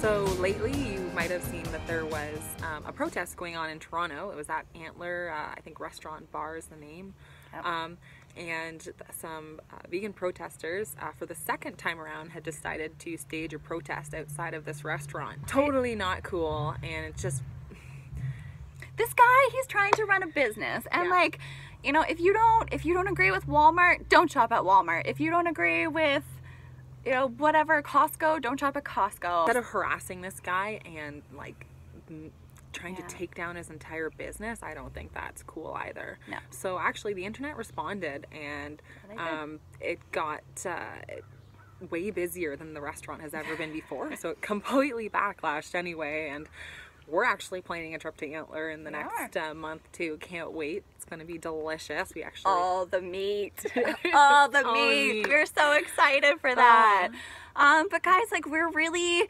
So lately you might have seen that there was a protest going on in Toronto. It was at Antler, I think Restaurant Bar is the name. Yep. And some vegan protesters for the second time around had decided to stage a protest outside of this restaurant. Totally not cool, and it's just... This guy, he's trying to run a business, and yeah. Like, you know, if you don't agree with Walmart, don't shop at Walmart. If you don't agree with, you know, whatever, Costco, don't shop at Costco. Instead of harassing this guy and like trying to take down his entire business, I don't think that's cool either. No. So actually the internet responded, and it got way busier than the restaurant has ever been before, so it completely backlashed anyway, and we're actually planning a trip to Antler in the next month too. Can't wait. It's going to be delicious. We actually... All the meat. All the meat. We're so excited for that. But guys, like, we're really...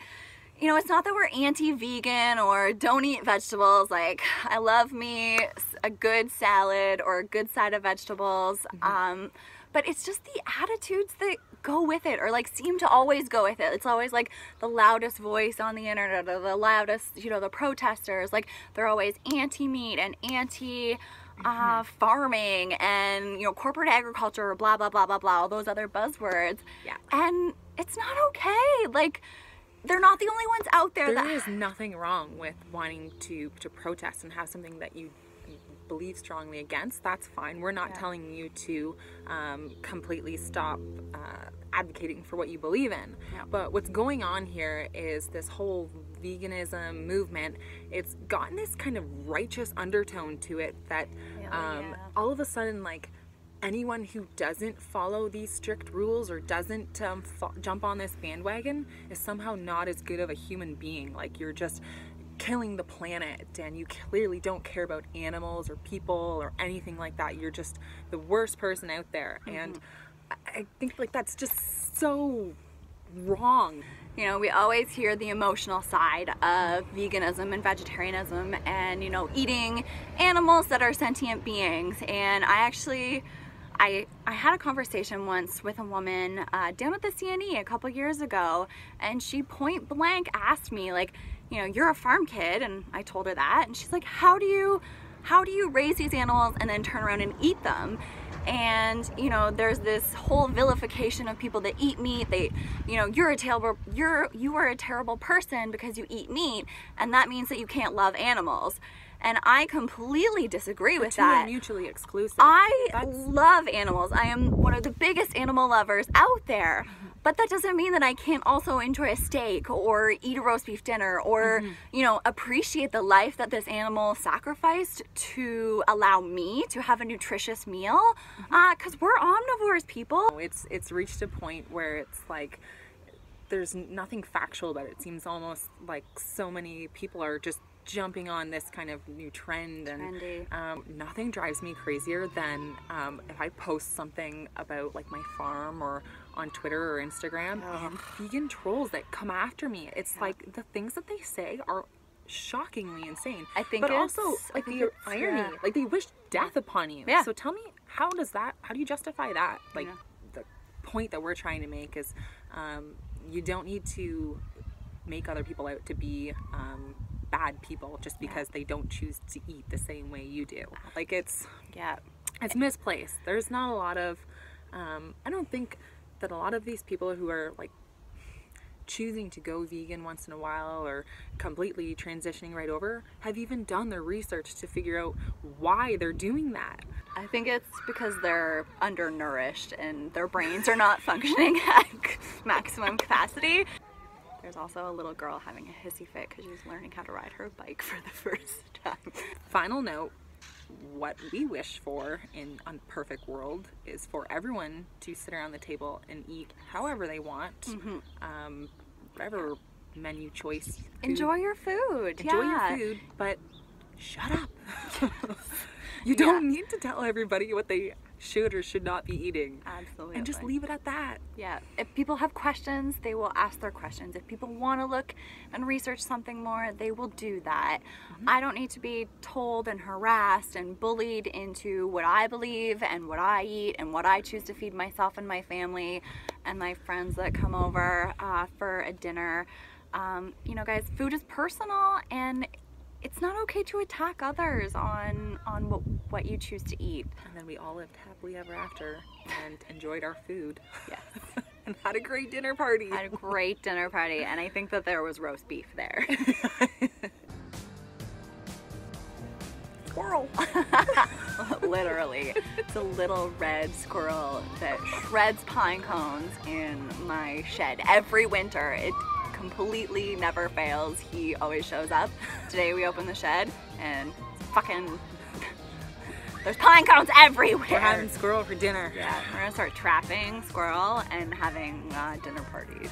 You know, it's not that we're anti-vegan or don't eat vegetables. Like, I love me a good salad or a good side of vegetables. But it's just the attitudes that go with it, or like seem to always go with it. It's always like the loudest voice on the internet, or the loudest, you know, the protesters. Like, they're always anti-meat and anti-farming and, you know, corporate agriculture, blah, blah, blah, blah, blah, all those other buzzwords. Yeah. And it's not okay. Like, they're not the only ones out there. There is nothing wrong with wanting to protest and have something that you believe strongly against. That's fine. We're not telling you to completely stop advocating for what you believe in. Yeah. But what's going on here is this whole veganism movement. It's gotten this kind of righteous undertone to it that all of a sudden, like, anyone who doesn't follow these strict rules or doesn't jump on this bandwagon is somehow not as good of a human being. Like, you're just killing the planet, and you clearly don't care about animals or people or anything like that. You're just the worst person out there. And I think, like, that's just so wrong. You know, we always hear the emotional side of veganism and vegetarianism and, you know, eating animals that are sentient beings. And I actually, I had a conversation once with a woman down at the CNE a couple years ago, and she point blank asked me, like, you know, you're a farm kid, and I told her that, and she's like, how do you raise these animals and then turn around and eat them? And, you know, there's this whole vilification of people that eat meat. They, you know, you are a terrible person because you eat meat, and that means that you can't love animals. And I completely disagree with that. They're mutually exclusive. I love animals. I am one of the biggest animal lovers out there. But that doesn't mean that I can't also enjoy a steak or eat a roast beef dinner or, you know, appreciate the life that this animal sacrificed to allow me to have a nutritious meal. 'Cause we're omnivores, people. It's reached a point where it's like, there's nothing factual about it. It seems almost like so many people are just jumping on this kind of new trend, and nothing drives me crazier than if I post something about, like, my farm or on Twitter or Instagram and vegan trolls that come after me. It's like the things that they say are shockingly insane. I think, but also, like, the irony, like, they wish death upon you. So tell me, how do you justify that? Like, the point that we're trying to make is you don't need to make other people out to be bad people just because they don't choose to eat the same way you do. Like, it's misplaced. There's not a lot of I don't think that a lot of these people who are, like, choosing to go vegan once in a while or completely transitioning right over have even done their research to figure out why they're doing that. I think it's because they're undernourished and their brains are not functioning at maximum capacity. There's also a little girl having a hissy fit because she was learning how to ride her bike for the first time. Final note, what we wish for in a perfect world is for everyone to sit around the table and eat however they want, whatever menu choice. Enjoy your food. Enjoy your food, but shut up. You don't need to tell everybody what they should or should not be eating. Absolutely. And just leave it at that. Yeah. If people have questions, they will ask their questions. If people want to look and research something more, they will do that. I don't need to be told and harassed and bullied into what I believe and what I eat and what I choose to feed myself and my family and my friends that come over for a dinner. You know, guys, food is personal, and it's not okay to attack others on what you choose to eat. And then we all lived happily ever after and enjoyed our food. Yes. And had a great dinner party. Had a great dinner party, and I think that there was roast beef there. Squirrel. Literally. It's a little red squirrel that shreds pine cones in my shed every winter. It completely never fails. He always shows up. Today we opened the shed and fucking there's pine cones everywhere. We're having squirrel for dinner. Yeah, we're gonna start trapping squirrel and having dinner parties.